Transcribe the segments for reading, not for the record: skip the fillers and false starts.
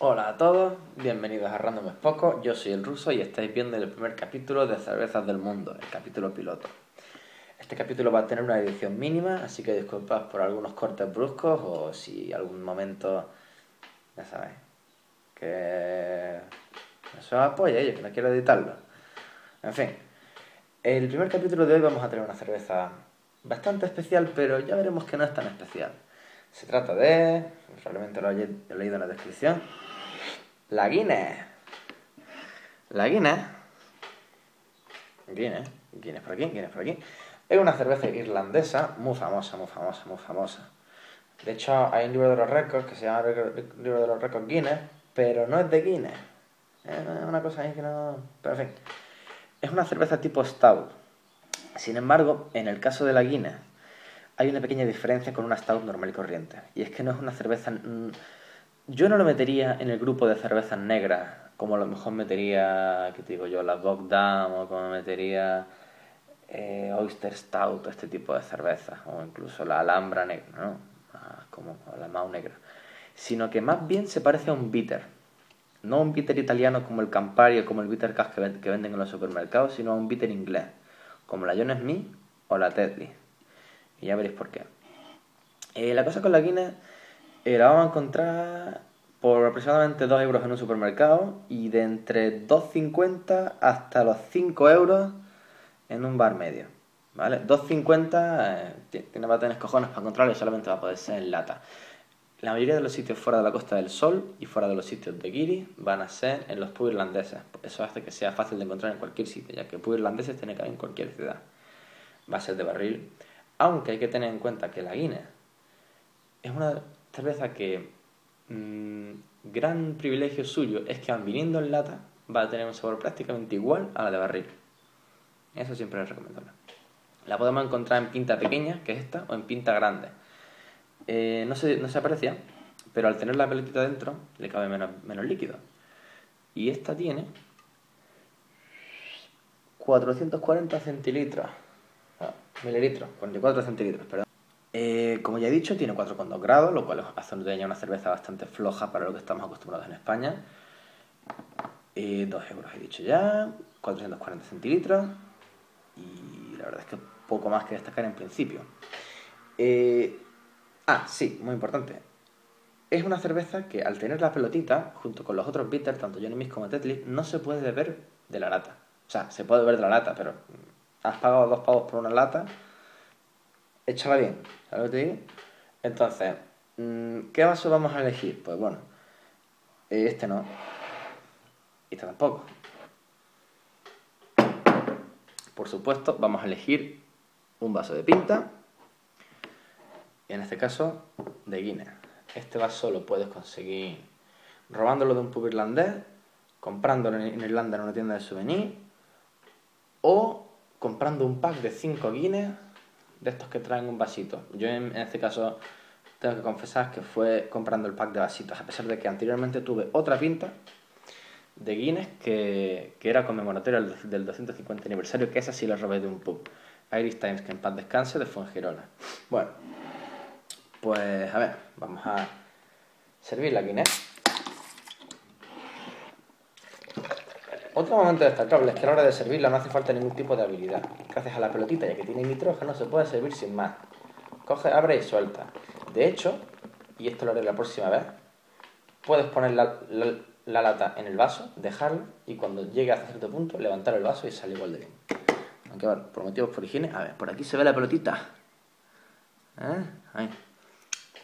Hola a todos, bienvenidos a Random Poco. Yo soy el Ruso y estáis viendo el primer capítulo de Cervezas del Mundo, el capítulo piloto. Este capítulo va a tener una edición mínima, así que disculpad por algunos cortes bruscos o si algún momento, ya sabéis, que eso me apoya, yo que no quiero editarlo. En fin, el primer capítulo de hoy vamos a tener una cerveza bastante especial, pero ya veremos que no es tan especial. Se trata de, probablemente lo hayáis leído en la descripción, la Guinness. La Guinness. Guinness por aquí, Guinness por aquí. Es una cerveza irlandesa muy famosa, muy famosa, muy famosa. De hecho, hay un libro de los récords que se llama Libro de los Récords Guinness, pero no es de Guinness. Es una cosa ahí que no... Pero en fin, es una cerveza tipo stout. Sin embargo, en el caso de la Guinness, hay una pequeña diferencia con una stout normal y corriente. Y es que no es una cerveza... Yo no lo metería en el grupo de cervezas negras, como a lo mejor metería, ¿qué te digo yo?, la Bogdam, o como metería Oyster Stout, este tipo de cervezas, o incluso la Alhambra negra, ¿no? Como la Mau negra. Sino que más bien se parece a un bitter. No un bitter italiano como el Campari o como el bitter Cash que venden en los supermercados, sino a un bitter inglés, como la John Smith o la Tetley. Y ya veréis por qué. La cosa con la Guinness la vamos a encontrar por aproximadamente 2 euros en un supermercado y de entre 2,50 hasta los 5 euros en un bar medio, ¿vale? 2,50 va a tener cojones para encontrarlo y solamente va a poder ser en lata. La mayoría de los sitios fuera de la Costa del Sol y fuera de los sitios de guiris van a ser en los pubs irlandeses. Eso hace que sea fácil de encontrar en cualquier sitio, ya que pubs irlandeses tiene que haber en cualquier ciudad. Va a ser de barril. Aunque hay que tener en cuenta que la Guinness es una cerveza que gran privilegio suyo es que, aun viniendo en lata, va a tener un sabor prácticamente igual a la de barril. Eso siempre es recomendable. La podemos encontrar en pinta pequeña, que es esta, o en pinta grande. No se aprecia, pero al tener la pelotita dentro le cabe menos líquido. Y esta tiene 440 centilitros. Mililitros, 44 centilitros, perdón. Como ya he dicho, tiene 4,2 grados, lo cual hace de ella una cerveza bastante floja para lo que estamos acostumbrados en España. 2 euros he dicho ya, 440 centilitros, y la verdad es que poco más que destacar en principio. Sí, muy importante. Es una cerveza que, al tener la pelotita, junto con los otros bitters, tanto Johnny Miss como Tetley, no se puede beber de la lata. O sea, se puede beber de la lata, pero... has pagado 2 pavos por una lata, échala bien, ¿sabes lo que te digo? Entonces, ¿qué vaso vamos a elegir? Pues bueno, este no, este tampoco. Por supuesto, vamos a elegir un vaso de pinta, y en este caso, de Guinness. Este vaso lo puedes conseguir robándolo de un pub irlandés, comprándolo en Irlanda en una tienda de souvenirs, o comprando un pack de 5 Guinness de estos que traen un vasito. Yo en este caso tengo que confesar que fue comprando el pack de vasitos, a pesar de que anteriormente tuve otra pinta de Guinness que era conmemoratoria del 250 aniversario, que esa sí la robé de un pub, Irish Times, que en paz descanse, de Fuengirola. Bueno, pues a ver, vamos a servir la Guinness. Otro momento destacable es que a la hora de servirla no hace falta ningún tipo de habilidad. Gracias a la pelotita, ya que tiene nitrógeno, se puede servir sin más. Coge, abre y suelta. De hecho, y esto lo haré la próxima vez, puedes poner la lata en el vaso, dejarlo, y cuando llegue hasta cierto punto, levantar el vaso y sale igual de bien. Aunque bueno, por motivos por higiene... A ver, por aquí se ve la pelotita. Ahí.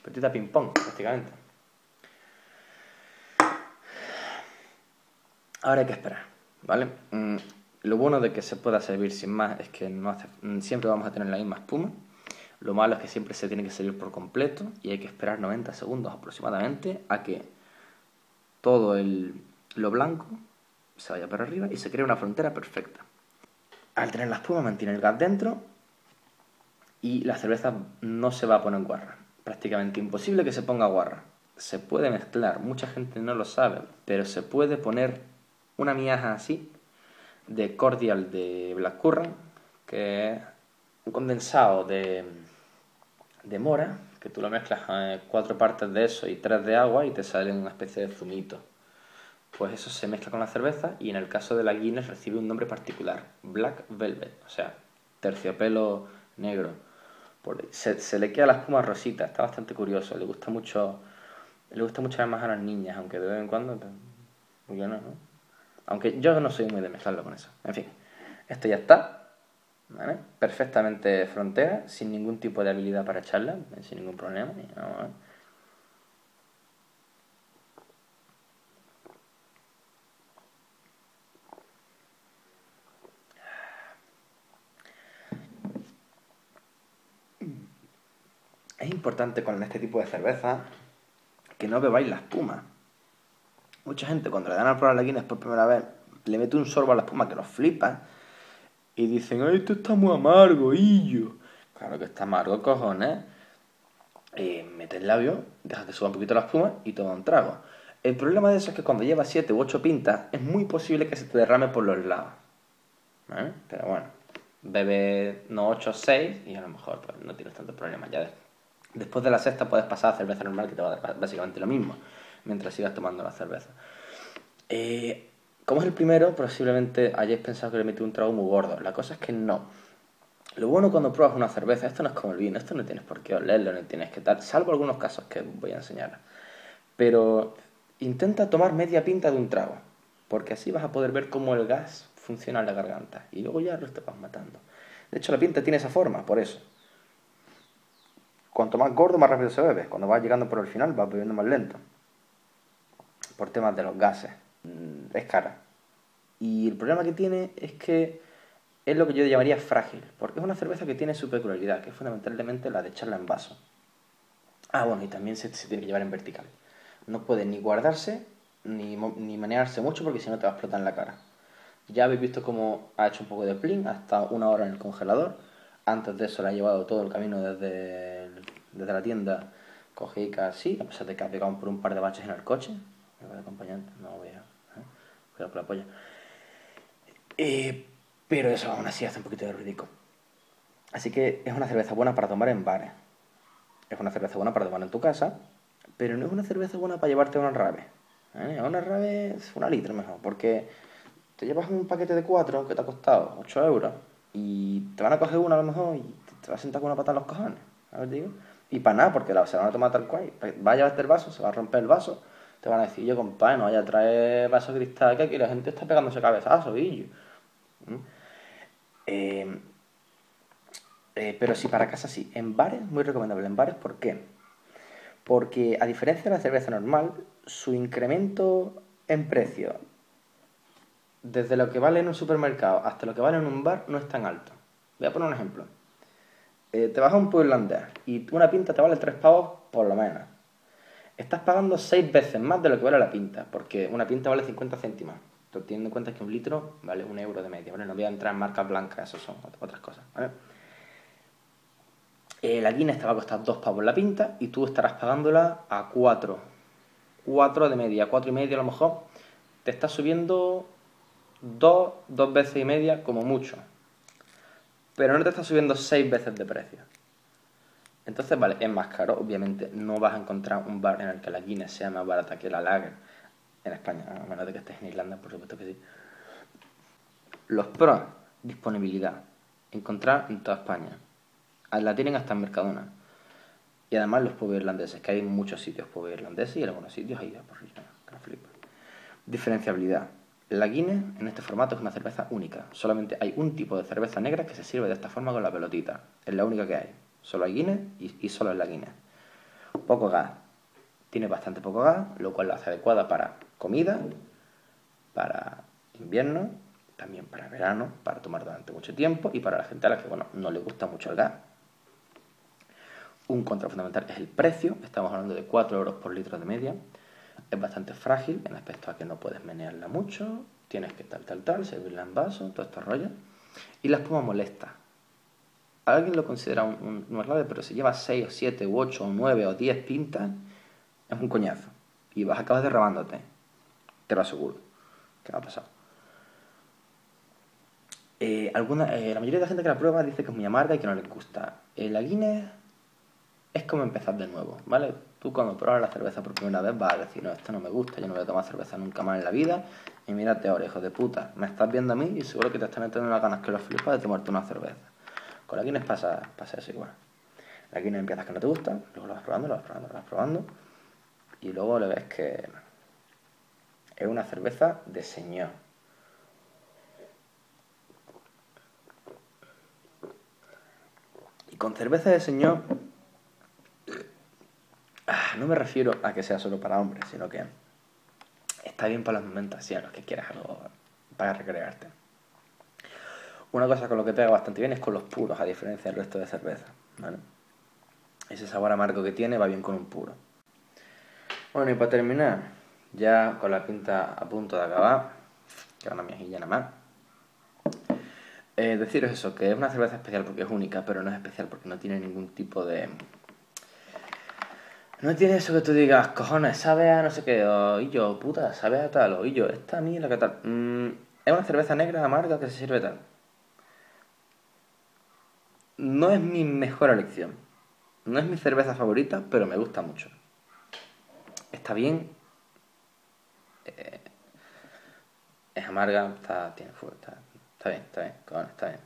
Pelotita ping-pong, prácticamente. Ahora hay que esperar, ¿vale? Lo bueno de que se pueda servir sin más es que siempre vamos a tener la misma espuma. Lo malo es que siempre se tiene que servir por completo y hay que esperar 90 segundos aproximadamente a que todo lo blanco se vaya para arriba y se cree una frontera perfecta. Al tener la espuma mantiene el gas dentro y la cerveza no se va a poner guarra. Prácticamente imposible que se ponga guarra. Se puede mezclar, mucha gente no lo sabe, pero se puede poner una miaja así de cordial de Blackcurrant, que es un condensado de mora, que tú lo mezclas cuatro partes de eso y tres de agua y te sale una especie de zumito. Pues eso se mezcla con la cerveza y en el caso de la Guinness recibe un nombre particular, Black Velvet, o sea, terciopelo negro. Se le queda la espuma rosita, está bastante curioso, le gusta mucho además a las niñas, aunque de vez en cuando, pues yo no, ¿no? Aunque yo no soy muy de mezclarlo con eso. En fin, esto ya está, ¿vale? Perfectamente frontera, sin ningún tipo de habilidad para echarla, sin ningún problema, ¿vale? Es importante con este tipo de cerveza que no bebáis la espuma. Mucha gente cuando le dan a probar la Guinness por primera vez le mete un sorbo a la espuma que los flipa y dicen, ¡ay, esto está muy amargo, illo! Claro que está amargo, cojones. Mete el labio, deja que suba un poquito la espuma y toma un trago. El problema de eso es que cuando lleva 7 u 8 pintas es muy posible que se te derrame por los lados, ¿vale? Pero bueno, bebe no 8 o 6 y a lo mejor pues, no tienes tantos problemas ya después. Después de la sexta puedes pasar a cerveza normal, que te va a dar básicamente lo mismo, mientras sigas tomando la cerveza. Como es el primero, posiblemente hayáis pensado que le metí un trago muy gordo. La cosa es que no. Lo bueno cuando pruebas una cerveza, esto no es como el vino, esto no tienes por qué olerlo, no tienes que tal, salvo algunos casos que voy a enseñar. Pero intenta tomar media pinta de un trago, porque así vas a poder ver cómo el gas funciona en la garganta. Y luego ya lo te vas matando. De hecho, la pinta tiene esa forma, por eso. Cuanto más gordo, más rápido se bebe. Cuando vas llegando por el final, vas bebiendo más lento. Por temas de los gases. Es cara. Y el problema que tiene es que es lo que yo llamaría frágil. Porque es una cerveza que tiene su peculiaridad, que es fundamentalmente la de echarla en vaso. Ah, bueno, y también se tiene que llevar en vertical. No puede ni guardarse, ni manejarse mucho, porque si no te va a explotar en la cara. Ya habéis visto cómo ha hecho un poco de plin, hasta una hora en el congelador. Antes de eso la he llevado todo el camino desde la tienda, cogí casi, a pesar de que ha pegado por un par de baches en el coche. Me voy a acompañar, no voy a... Cuidado con la polla. Pero eso aún así hace un poquito de ridículo. Así que es una cerveza buena para tomar en bares. Es una cerveza buena para tomar en tu casa, pero no es una cerveza buena para llevarte a una rave. A una rave es una litro mejor, porque te llevas un paquete de 4 que te ha costado 8 euros. Y te van a coger una a lo mejor y te vas a sentar con una pata en los cojones. A ver, digo. Y para nada, porque se la van a tomar tal cual. Va a llevarte el vaso, se va a romper el vaso. Te van a decir, yo compadre, no vaya a traer vaso cristal, que aquí la gente está pegándose cabezazos, y yo. Pero sí, para casa sí. En bares, muy recomendable. En bares, ¿por qué? Porque a diferencia de la cerveza normal, su incremento en precio, desde lo que vale en un supermercado hasta lo que vale en un bar, no es tan alto. Voy a poner un ejemplo. Te vas a un pub irlandés y una pinta te vale 3 pavos por lo menos. Estás pagando 6 veces más de lo que vale la pinta, porque una pinta vale 50 céntimos. Teniendo en cuenta que un litro vale 1 euro de media. Bueno, no voy a entrar en marcas blancas, eso son otras cosas, ¿vale? La Guinness te va a costar 2 pavos la pinta y tú estarás pagándola a 4. 4 de media, 4 y medio a lo mejor. Te está subiendo... 2 veces y media como mucho, pero no te está subiendo 6 veces de precio. Entonces, vale, es más caro, obviamente. No vas a encontrar un bar en el que la Guinness sea más barata que la Lager en España, a menos de que estés en Irlanda, por supuesto que sí. Los pros: disponibilidad, encontrar en toda España, la tienen hasta en Mercadona, y además los pubs irlandeses, que hay en muchos sitios pubs irlandeses y en algunos sitios hay por ahí, que la flipa. Diferenciabilidad: la Guinness en este formato es una cerveza única. Solamente hay un tipo de cerveza negra que se sirve de esta forma con la pelotita. Es la única que hay. Solo hay Guinness y solo es la Guinness. Poco gas. Tiene bastante poco gas, lo cual la hace adecuada para comida, para invierno, también para verano, para tomar durante mucho tiempo y para la gente a la que bueno, no le gusta mucho el gas. Un contra fundamental es el precio. Estamos hablando de 4 euros por litro de media. Es bastante frágil en aspecto a que no puedes menearla mucho, tienes que servirla en vaso, todo esto rollo. Y la espuma molesta. Alguien lo considera un rave, pero si lleva 6 o 7 u 8 o 9 o 10 pintas, es un coñazo. Y vas a acabar derramándote. Te lo aseguro. ¿Qué va a pasar? La mayoría de la gente que la prueba dice que es muy amarga y que no le gusta. La Guinness es como empezar de nuevo, ¿vale? Tú cuando pruebas la cerveza por primera vez vas a decir, no, esto no me gusta, yo no voy a tomar cerveza nunca más en la vida. Y mírate ahora, hijo de puta, me estás viendo a mí y seguro que te están entrando las ganas que los flipas de tomarte una cerveza. Con la Guinness pasa eso igual. La Guinness empiezas que no te gusta, luego lo vas probando, lo vas probando, lo vas probando. Y luego le ves que es una cerveza de señor. Y con cerveza de señor no me refiero a que sea solo para hombres, sino que está bien para los momentos así en los que quieras algo para recrearte. Una cosa con lo que pega bastante bien es con los puros, a diferencia del resto de cerveza, ¿vale? Ese sabor amargo que tiene va bien con un puro. Bueno, y para terminar, ya con la pinta a punto de acabar, que ahora me ajilla nada más, deciros eso, que es una cerveza especial porque es única, pero no es especial porque no tiene ningún tipo de... No tiene eso que tú digas, cojones, sabe a no sé qué, o y yo, puta, sabe a tal, o y yo, esta mierda que tal. Es una cerveza negra amarga que se sirve tal. No es mi mejor elección. No es mi cerveza favorita, pero me gusta mucho. Está bien. Es amarga, está bien, cojones, está bien.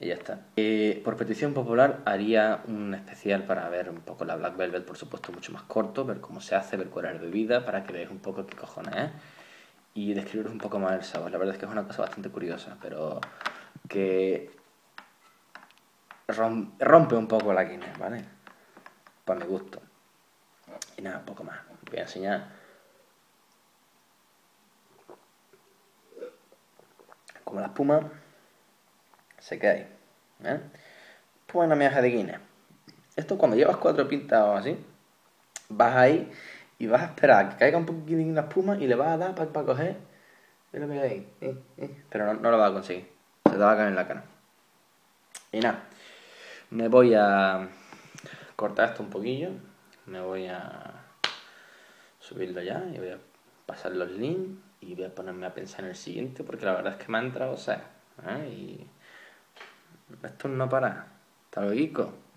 Y ya está. Por petición popular haría un especial para ver un poco la Black Velvet, por supuesto mucho más corto, ver cómo se hace, ver cuál es la bebida, para que veáis un poco qué cojones es. Y describiros un poco más el sabor. La verdad es que es una cosa bastante curiosa, pero que rompe un poco la Guinness, ¿vale? Para mi gusto. Y nada, un poco más. Voy a enseñar cómo la espuma se cae, ¿eh? Pues una miaja de Guinness. Esto cuando llevas 4 pintas o así, vas ahí y vas a esperar a que caiga un poquitín la espuma y le vas a dar para coger. Es lo que hay ahí. Pero no lo vas a conseguir. Se te va a caer en la cara. Y nada, me voy a cortar esto un poquillo. Me voy a subirlo ya y voy a pasar los links y voy a ponerme a pensar en el siguiente porque la verdad es que me ha entrado, o sea, ¿eh? Y esto no para. Hasta luego.